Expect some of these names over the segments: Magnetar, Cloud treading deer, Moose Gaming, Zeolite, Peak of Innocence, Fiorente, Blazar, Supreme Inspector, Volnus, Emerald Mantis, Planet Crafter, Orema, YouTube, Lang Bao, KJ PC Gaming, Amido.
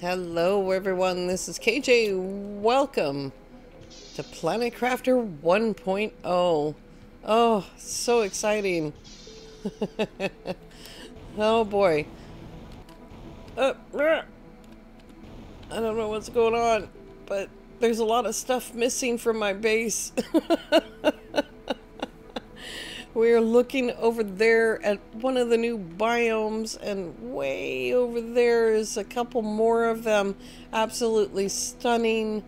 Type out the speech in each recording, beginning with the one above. Hello everyone, this is KJ. Welcome to Planet Crafter 1.0. Oh, so exciting. Oh boy. I don't know what's going on, but there's a lot of stuff missing from my base. We're looking over there at one of the new biomes, and way over there is a couple more of them. Absolutely stunning.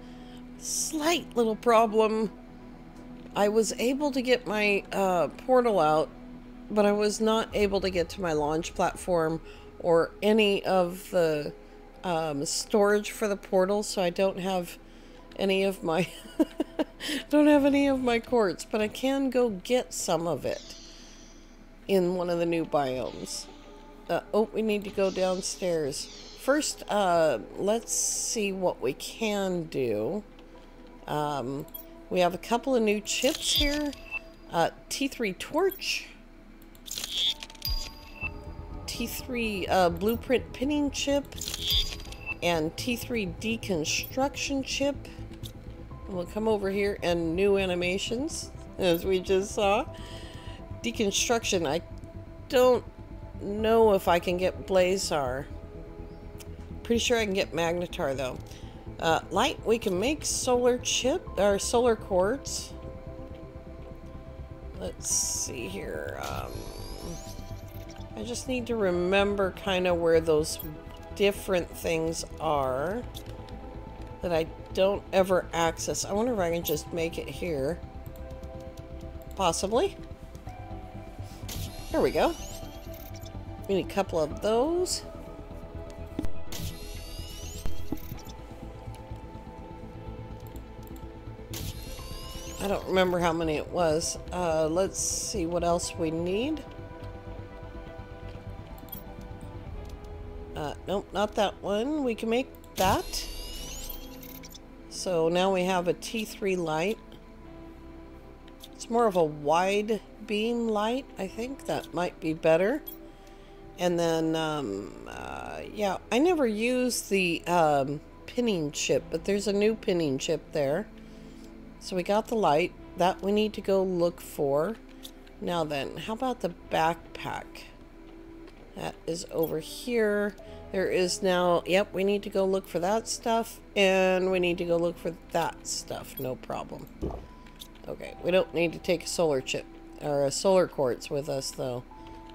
Slight little problem. I was able to get my portal out, but I was not able to get to my launch platform or any of the storage for the portal, so I don't have any of my quartz, but I can go get some of it in one of the new biomes. Oh, we need to go downstairs first. Let's see what we can do. We have a couple of new chips here. T3 torch, T3 blueprint pinning chip, and T3 deconstruction chip. We'll come over here, and new animations, as we just saw. Deconstruction. I don't know if I can get Blazar. Pretty sure I can get Magnetar though. Light. We can make solar chip or solar quartz. Let's see here. I just need to remember kind of where those different things are that I don't ever access. I wonder if I can just make it here. Possibly. There we go. We need a couple of those. I don't remember how many it was. Let's see what else we need. Nope, not that one. We can make that. So now we have a T3 light. It's more of a wide beam light. I think that might be better. And then, yeah, I never used the pinning chip, but there's a new pinning chip there. So we got the light. That we need to go look for. Now then, how about the backpack? That is over here. There is now, yep, we need to go look for that stuff, and we need to go look for that stuff, no problem. Okay, we don't need to take a solar chip, or a solar quartz with us though.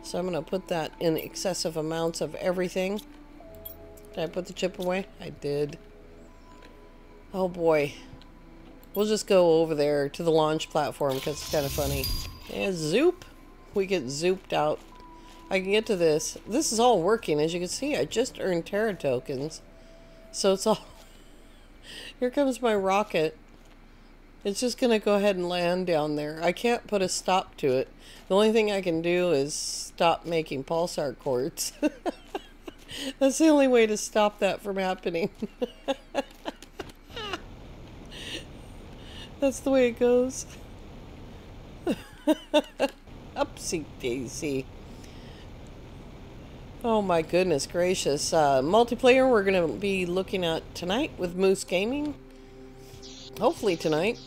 So I'm gonna put that in excessive amounts of everything. Did I put the chip away? I did. Oh boy. We'll just go over there to the launch platform, because it's kind of funny. And zoop! We get zooped out. I can get to this. This is all working. As you can see, I just earned Terra tokens. So it's all... Here comes my rocket. It's just going to go ahead and land down there. I can't put a stop to it. The only thing I can do is stop making pulsar quartz. That's the only way to stop that from happening. That's the way it goes. Upsy daisy. Oh my goodness gracious. Multiplayer we're going to be looking at tonight with Moose Gaming. Hopefully tonight.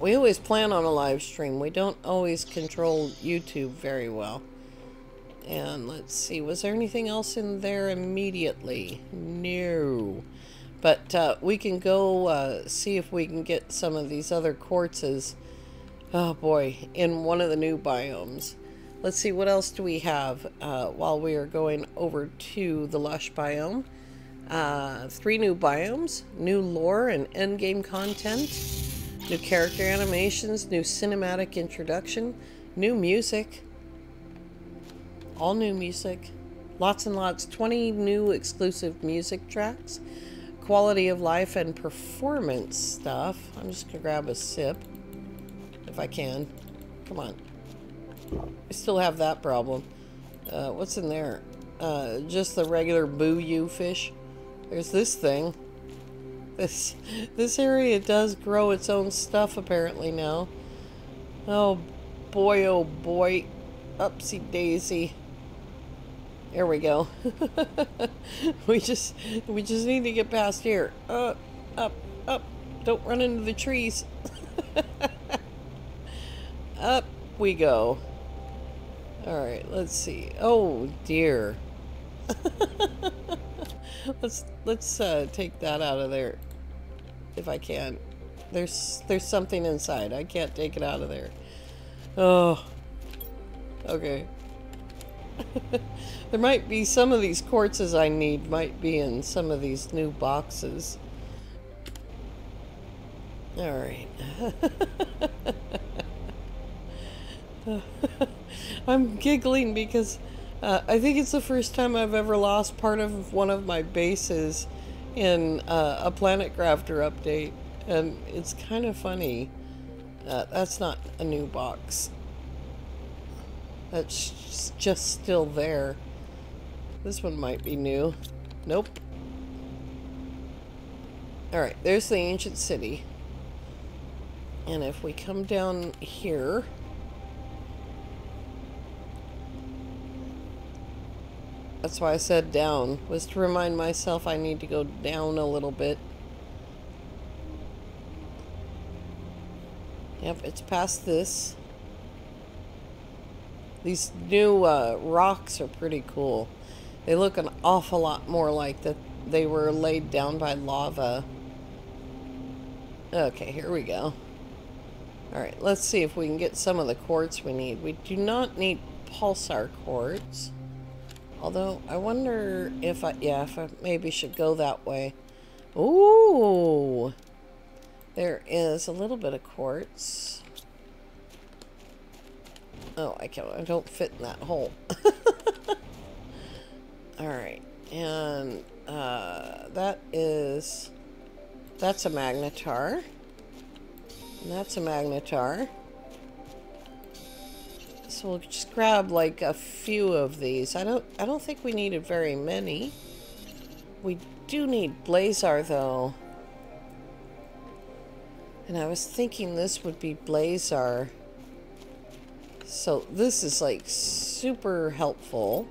We always plan on a live stream. We don't always control YouTube very well. And let's see. Was there anything else in there immediately? No. But we can go see if we can get some of these other quartzes. Oh boy. In one of the new biomes. Let's see, what else do we have while we are going over to the Lush biome? 3 new biomes, new lore and endgame content, new character animations, new cinematic introduction, new music, all new music, lots and lots, 20 new exclusive music tracks, quality of life and performance stuff. I'm just going to grab a sip if I can. Come on. I still have that problem. What's in there? Just the regular booyoo fish. There's this thing. This area does grow its own stuff apparently now. Oh boy, upsy daisy. There we go. we just need to get past here. Up, up, up. Don't run into the trees. Up we go. All right, let's see. Oh dear. let's take that out of there if I can. There's something inside. I can't take it out of there. Oh. Okay. There might be some of these quartzes I need might be in some of these new boxes. All right. I'm giggling because I think it's the first time I've ever lost part of one of my bases in a Planet Crafter update, and it's kind of funny. That's not a new box. That's just still there. This one might be new. Nope. Alright, there's the ancient city. And if we come down here... That's why I said down, was to remind myself I need to go down a little bit. Yep, it's past this. These new rocks are pretty cool. They look an awful lot more like that they were laid down by lava. Okay, here we go. Alright, let's see if we can get some of the quartz we need. We do not need pulsar quartz. Although, I wonder if I maybe should go that way. Ooh! There is a little bit of quartz. Oh, I don't fit in that hole. Alright, and that's a magnetar. And that's a magnetar. So we'll just grab like a few of these. I don't think we needed very many. We do need blazar though. And I was thinking this would be blazar. So this is like super helpful.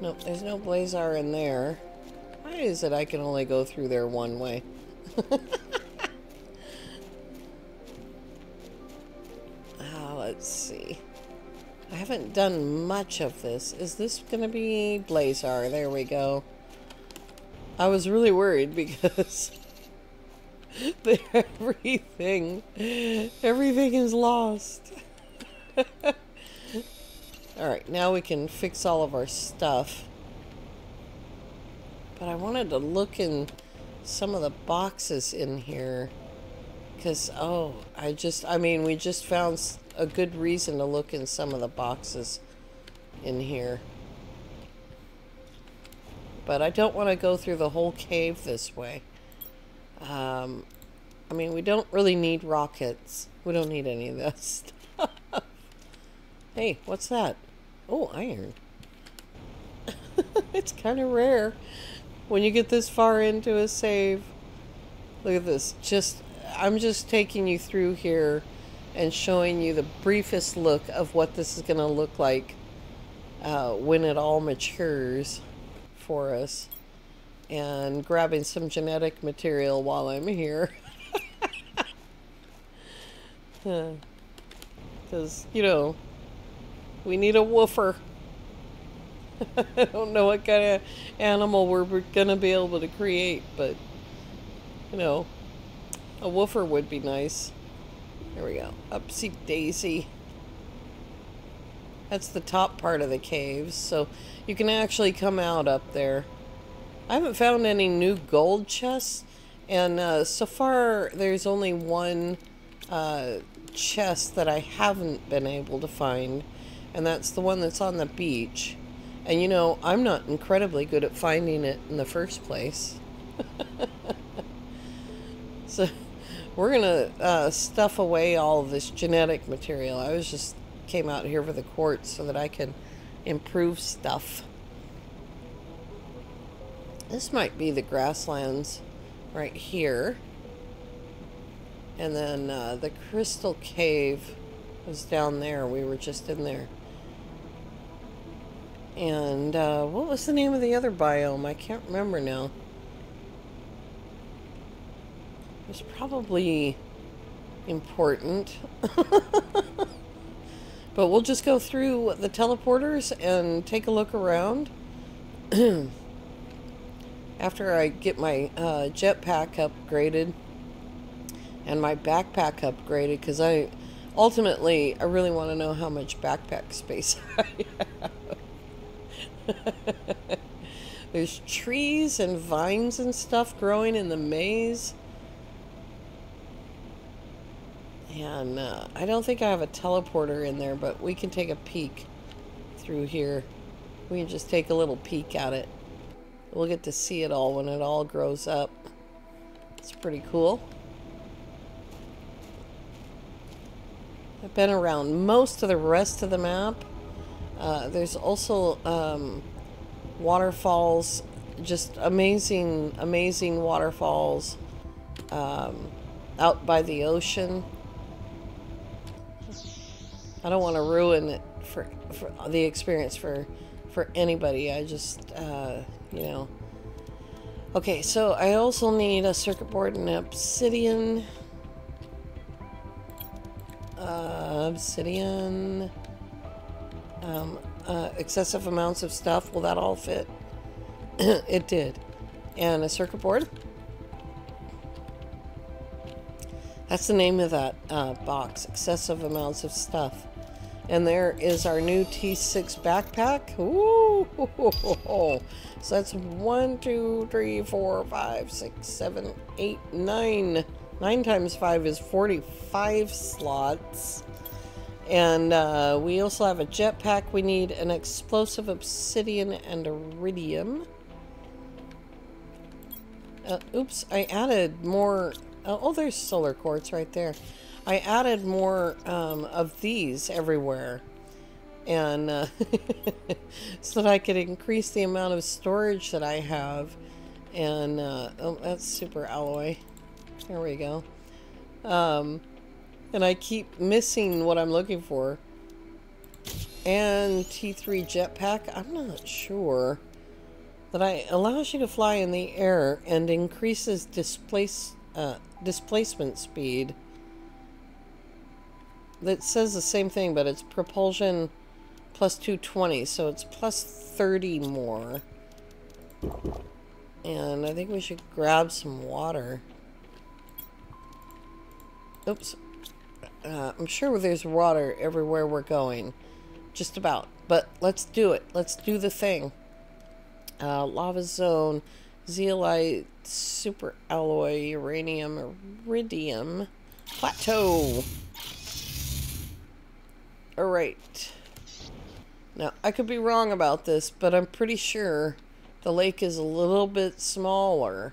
Nope, there's no blazar in there. Why is it I can only go through there one way? Let's see. I haven't done much of this. Is this gonna be blazar? There we go. I was really worried because everything is lost. Alright, now we can fix all of our stuff. But I wanted to look in some of the boxes in here. Because, oh, we just found a good reason to look in some of the boxes in here. But I don't want to go through the whole cave this way. We don't really need rockets. We don't need any of that stuff. Hey, what's that? Oh, iron. It's kind of rare when you get this far into a save. Look at this. I'm just taking you through here and showing you the briefest look of what this is going to look like when it all matures for us. And grabbing some genetic material while I'm here. Because, we need a woofer. I don't know what kind of animal we're going to be able to create, but, a woofer would be nice. There we go. Upsy daisy. That's the top part of the caves, so you can actually come out up there. I haven't found any new gold chests, and so far there's only one chest that I haven't been able to find. And that's the one that's on the beach. And I'm not incredibly good at finding it in the first place. So we're gonna stuff away all of this genetic material. I was just came out here for the quartz so that I can improve stuff. This might be the grasslands right here. And then the crystal cave was down there. We were just in there. And what was the name of the other biome? I can't remember now. It was probably important. But we'll just go through the teleporters and take a look around. After I get my jetpack upgraded and my backpack upgraded, because I really want to know how much backpack space I have. There's trees and vines and stuff growing in the maze. And I don't think I have a teleporter in there, but we can take a peek through here. We can just take a little peek at it. We'll get to see it all when it all grows up. It's pretty cool. I've been around most of the rest of the map. There's also waterfalls, just amazing, amazing waterfalls out by the ocean. I don't want to ruin it for the experience for anybody. I just, you know. Okay, so I also need a circuit board and obsidian. Excessive amounts of stuff. Will that all fit? It did. And a circuit board. That's the name of that box, excessive amounts of stuff. And there is our new T6 backpack. Ooh. So that's 1, 2, 3, 4, 5, 6, 7, 8, 9. 9 times 5 is 45 slots. And we also have a jetpack. We need an explosive obsidian and iridium. Oops, I added more. Oh, there's solar quartz right there. I added more of these everywhere, and so that I could increase the amount of storage that I have. And oh, that's super alloy. There we go. And I keep missing what I'm looking for. And T3 jetpack. I'm not sure. That allows you to fly in the air and increases displacement speed. That says the same thing, but it's propulsion plus 220, so it's plus 30 more. And I think we should grab some water. Oops. I'm sure there's water everywhere we're going. Just about. But let's do it. Let's do the thing. Lava zone, zeolite, super alloy, uranium, iridium, plateau. All right. Now, I could be wrong about this, but I'm pretty sure the lake is a little bit smaller.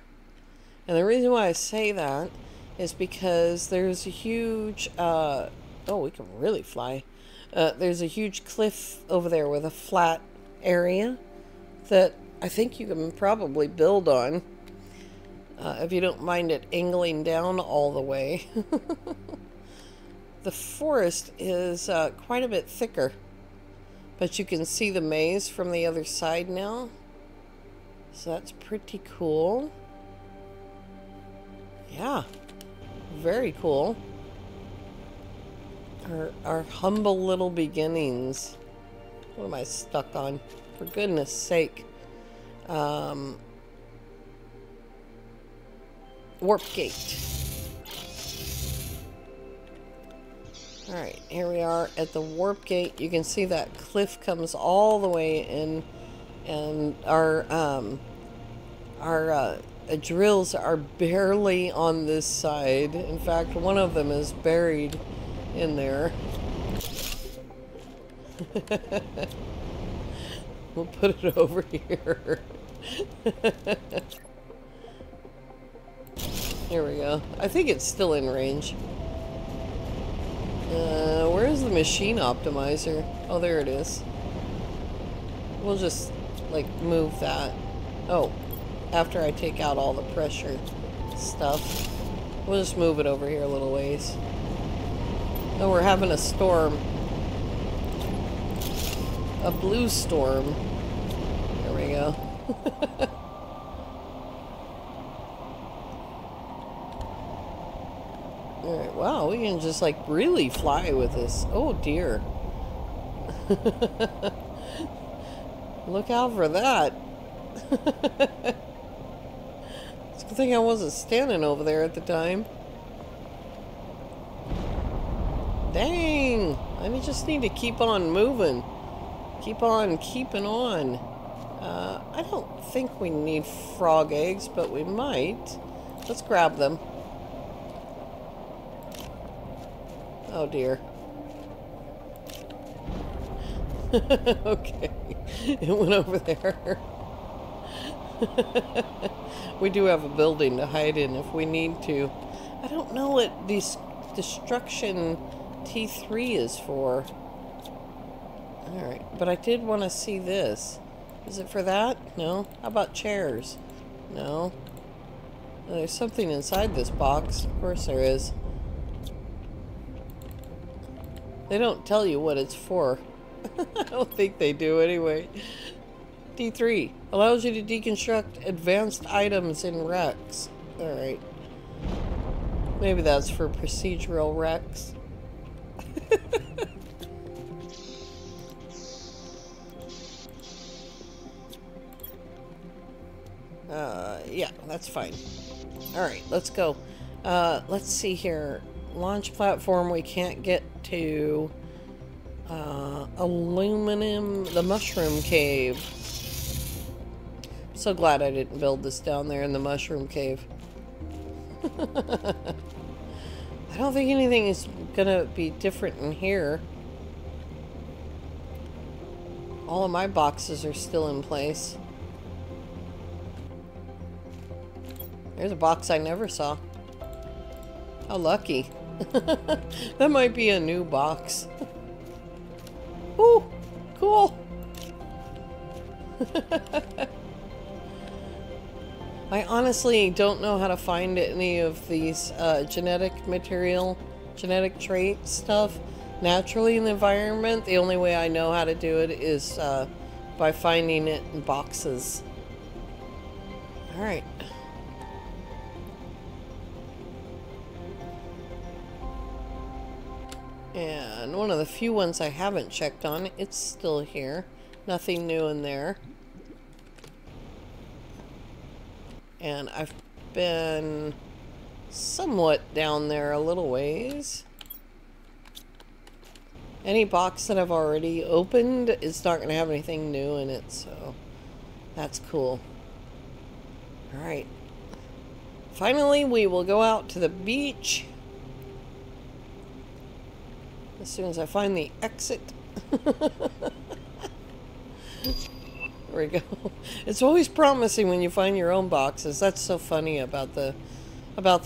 And the reason why I say that is because there's a huge, oh, we can really fly. There's a huge cliff over there with a flat area that I think you can probably build on. If you don't mind it angling down all the way. The forest is quite a bit thicker, but you can see the maze from the other side now, so that's pretty cool. Yeah, very cool. Our humble little beginnings. What am I stuck on? For goodness sake. Warp gate. Alright, here we are at the warp gate. You can see that cliff comes all the way in, and our drills are barely on this side. In fact, one of them is buried in there. We'll put it over here. There we go. I think it's still in range. Where is the machine optimizer? Oh, there it is. We'll just, like, move that. Oh, after I take out all the pressure stuff. We'll just move it over here a little ways. Oh, we're having a storm. a blue storm. There we go. All right, wow, we can just like really fly with this. Oh dear. Look out for that. It's a good thing I wasn't standing over there at the time. Dang! I just need to keep on moving. Keep on keeping on. I don't think we need frog eggs, but we might. Let's grab them. Oh dear. Okay. It went over there. We do have a building to hide in if we need to. I don't know what these destruction T3 is for. Alright, but I did want to see this. Is it for that? No. How about chairs? No. There's something inside this box. Of course there is. They don't tell you what it's for. I don't think they do anyway. D3 allows you to deconstruct advanced items in wrecks. Alright. Maybe that's for procedural wrecks. Yeah, that's fine. Alright, let's go. Let's see here. Launch platform, we can't get to. Aluminum, the mushroom cave. I'm so glad I didn't build this down there in the mushroom cave. I don't think anything is gonna be different in here. All of my boxes are still in place. There's a box I never saw. How lucky. That might be a new box. Ooh, cool. I honestly don't know how to find any of these genetic trait stuff naturally in the environment. The only way I know how to do it is by finding it in boxes. All right. And one of the few ones I haven't checked on, it's still here. Nothing new in there. And I've been somewhat down there a little ways. Any box that I've already opened is not going to have anything new in it, so that's cool. Alright. Finally, we will go out to the beach. As soon as I find the exit. There we go. It's always promising when you find your own boxes. That's so funny about the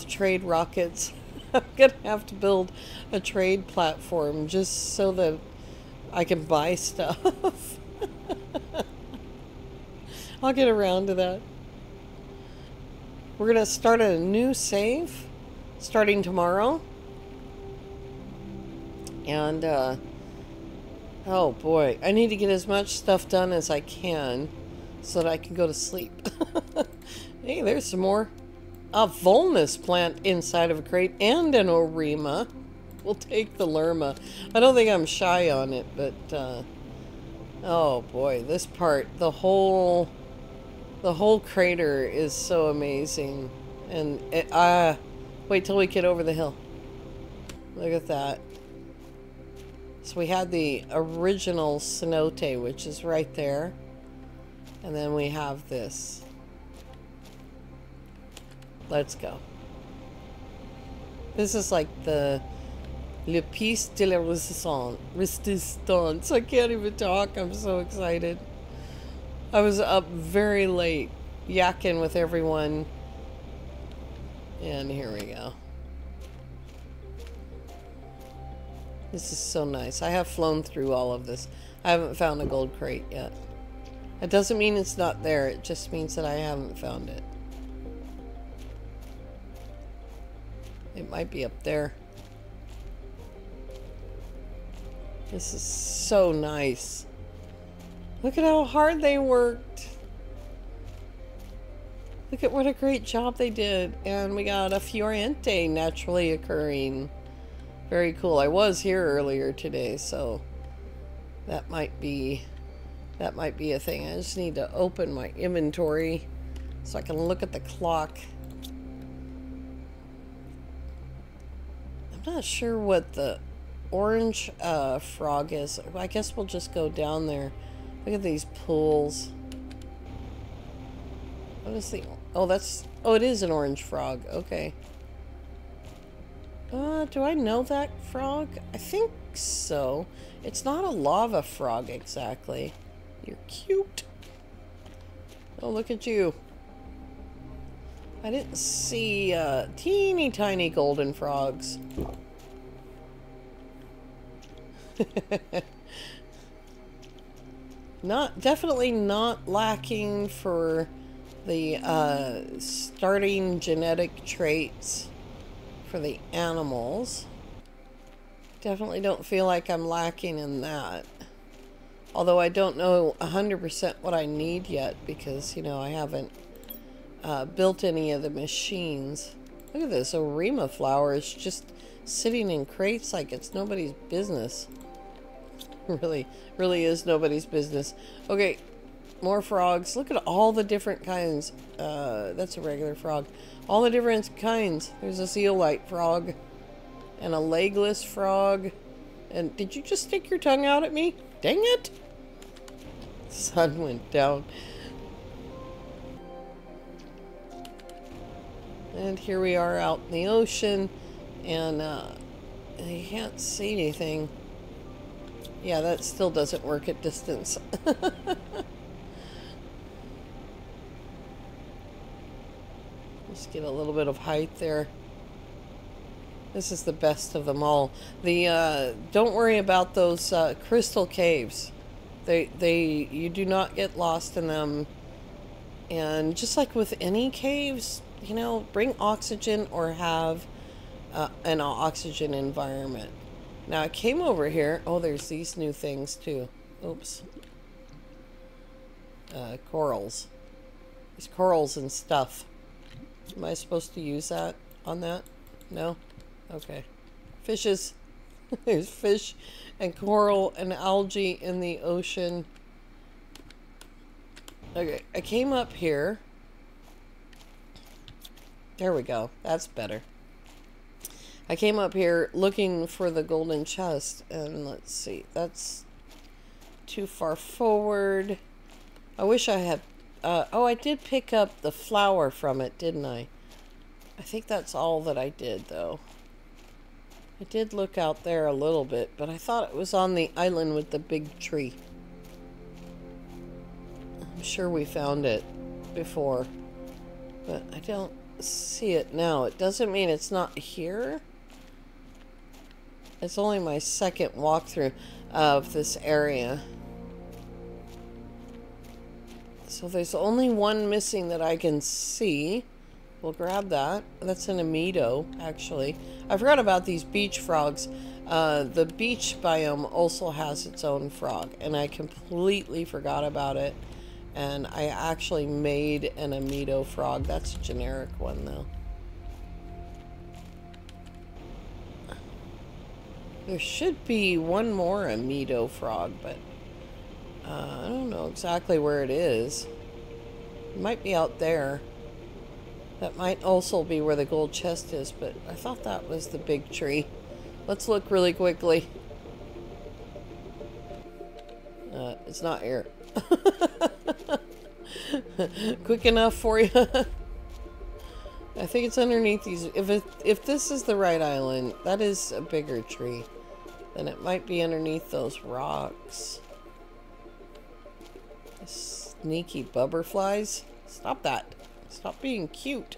trade rockets. I'm gonna have to build a trade platform just so that I can buy stuff. I'll get around to that. We're gonna start a new save starting tomorrow. And, oh boy, I need to get as much stuff done as I can so that I can go to sleep. Hey, there's some more. A Volnus plant inside of a crate and an Orema. We'll take the Lerma. I don't think I'm shy on it, but, oh boy, this part, the whole crater is so amazing. And, wait till we get over the hill. Look at that. So we had the original cenote, which is right there. And then we have this. Let's go. This is like the Le Piece de la Resistance. I can't even talk. I'm so excited. I was up very late yakking with everyone. And here we go. This is so nice. I have flown through all of this. I haven't found a gold crate yet. It doesn't mean it's not there. It just means that I haven't found it. It might be up there. This is so nice. Look at how hard they worked. Look at what a great job they did. And we got a Fiorente naturally occurring. Very cool. I was here earlier today, so that might be a thing. I just need to open my inventory so I can look at the clock. I'm not sure what the orange frog is. I guess we'll just go down there. Look at these pools. What is the... Oh, that's... Oh, it is an orange frog. Okay. Do I know that frog? I think so. It's not a lava frog exactly. You're cute. Oh, look at you. I didn't see teeny tiny golden frogs. Definitely not lacking for the starting genetic traits for the animals. Definitely don't feel like I'm lacking in that. Although I don't know 100% what I need yet because, you know, I haven't built any of the machines. Look at this Orima flower is just sitting in crates like it's nobody's business. Really is nobody's business. Okay. More frogs. Look at all the different kinds. That's a regular frog. All the different kinds. There's a zeolite frog and a legless frog. And did you just stick your tongue out at me? Dang it! The sun went down. And here we are out in the ocean. And you can't see anything. Yeah, that still doesn't work at distance. Just get a little bit of height there. This is the best of them all. The don't worry about those crystal caves. You do not get lost in them. And just like with any caves, you know, bring oxygen or have an oxygen environment. Now I came over here. Oh, there's these new things too. Oops. Corals. There's corals and stuff. Am I supposed to use that on that? No? Okay. Fishes. There's fish and coral and algae in the ocean. Okay. I came up here. There we go. That's better. I came up here looking for the golden chest. And let's see. That's too far forward. I wish I had... oh, I did pick up the flower from it, didn't I? I think that's all that I did, though. I did look out there a little bit, but I thought it was on the island with the big tree. I'm sure we found it before, but I don't see it now. It doesn't mean it's not here. It's only my second walkthrough of this area. So there's only one missing that I can see. We'll grab that. That's an Amido, actually. I forgot about these beach frogs. The beach biome also has its own frog, and I completely forgot about it. And I actually made an Amido frog. That's a generic one, though. There should be one more Amido frog, but... I don't know exactly where it is. It might be out there. That might also be where the gold chest is, but I thought that was the big tree. Let's look really quickly. It's not here. Quick enough for you. I think it's underneath these. If this is the right island, that is a bigger tree. Then it might be underneath those rocks. Sneaky bubberflies. Stop that. Stop being cute.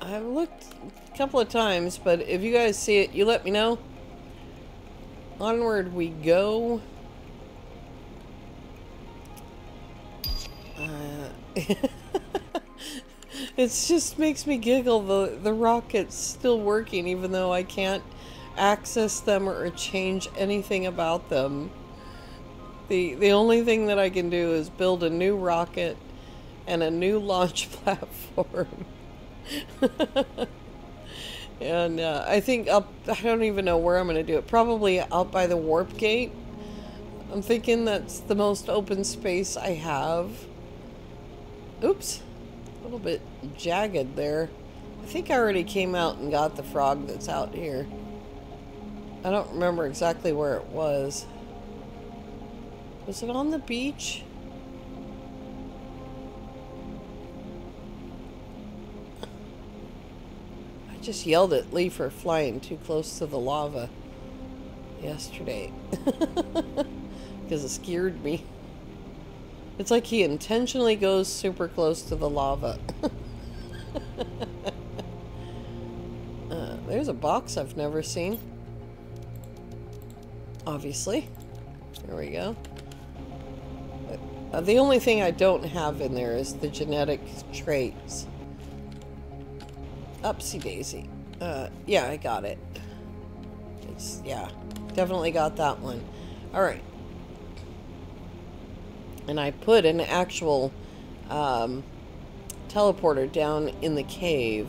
I've looked a couple of times, but if you guys see it, you let me know. Onward we go. It just makes me giggle. The rocket's still working even though I can't access them or change anything about them. The only thing that I can do is build a new rocket and a new launch platform. And I think I don't even know where I'm going to do it. Probably out by the warp gate. I'm thinking that's the most open space I have. Oops. A little bit jagged there. I think I already came out and got the frog that's out here. I don't remember exactly where it was. Was it on the beach? I just yelled at Lee for flying too close to the lava yesterday. Because it scared me. It's like he intentionally goes super close to the lava. There's a box I've never seen. Obviously. There we go. The only thing I don't have in there is the genetic traits. Upsy daisy. Yeah, I got it. It's, yeah, definitely got that one. Alright. And I put an actual teleporter down in the cave.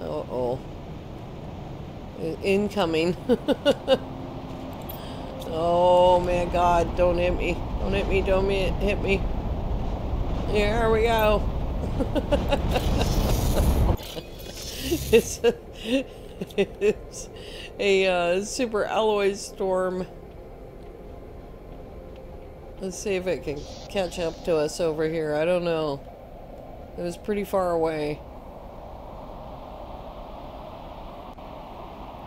Uh-oh. Incoming. Oh my God, don't hit me. Don't hit me, don't hit me. Here we go. It's a super alloy storm. Let's see if it can catch up to us over here. I don't know. It was pretty far away.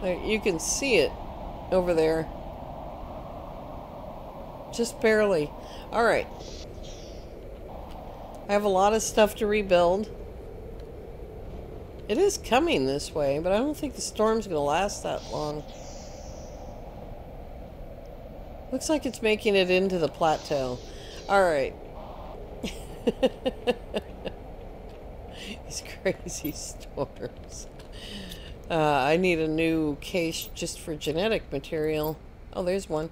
You can see it over there. Just barely. Alright. I have a lot of stuff to rebuild. It is coming this way, but I don't think the storm's going to last that long. Looks like it's making it into the plateau. Alright. These crazy storms. I need a new case just for genetic material. Oh, there's one.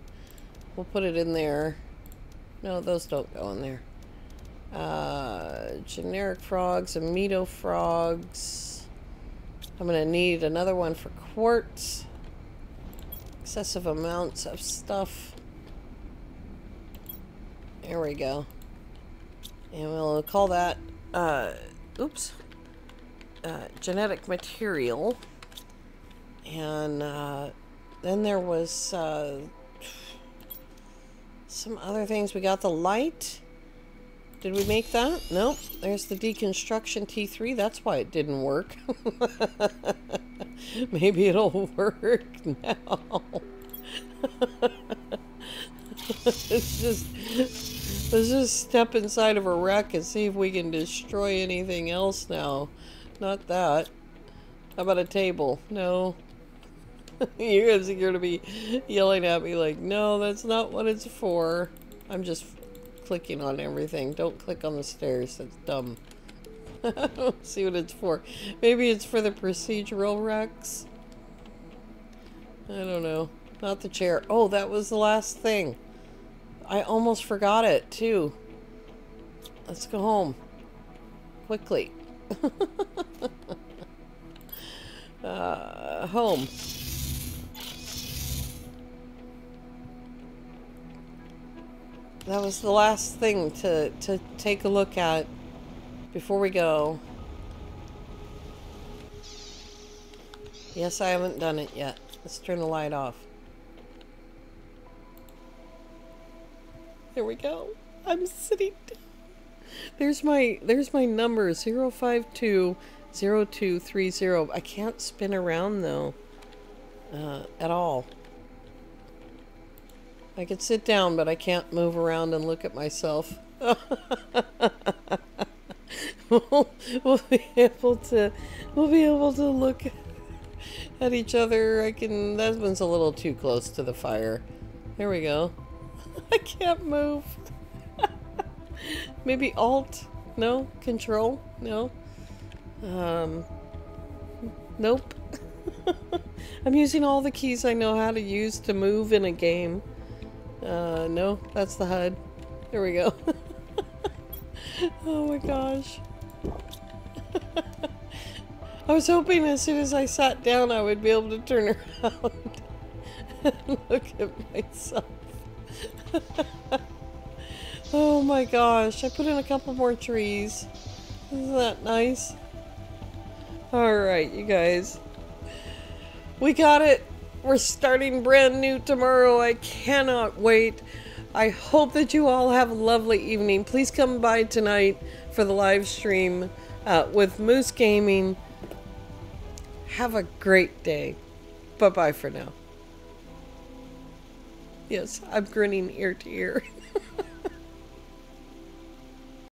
We'll put it in there. No, those don't go in there. Generic frogs, amido frogs. I'm going to need another one for quartz. Excessive amounts of stuff. There we go. And we'll call that, genetic material. And then there was some other things. We got the light. Did we make that? Nope. There's the deconstruction T3. That's why it didn't work. Maybe it'll work now. Let's just step inside of a wreck and see if we can destroy anything else now. Not that. How about a table? No. You guys are going to be yelling at me like, no, that's not what it's for. I'm just clicking on everything. Don't click on the stairs. That's dumb. I don't see what it's for. Maybe it's for the procedural wrecks. I don't know. Not the chair. Oh, that was the last thing. I almost forgot it, too. Let's go home. Quickly. Home. That was the last thing to take a look at before we go. Yes, I haven't done it yet. Let's turn the light off. There we go. I'm sitting down. There's my number, 0520230. I can't spin around though, at all. I could sit down, but I can't move around and look at myself. We'll be able to look at each other. That one's a little too close to the fire. There we go. I can't move. Maybe Alt? No? Control? No? Nope. I'm using all the keys I know how to use to move in a game. No, that's the HUD. There we go. Oh my gosh. I was hoping as soon as I sat down I would be able to turn around and look at myself. Oh my gosh, I put in a couple more trees. Isn't that nice? Alright, you guys. We got it. We're starting brand new tomorrow. I cannot wait. I hope that you all have a lovely evening. Please come by tonight for the live stream with Moose Gaming. Have a great day. Bye-bye for now. Yes, I'm grinning ear to ear.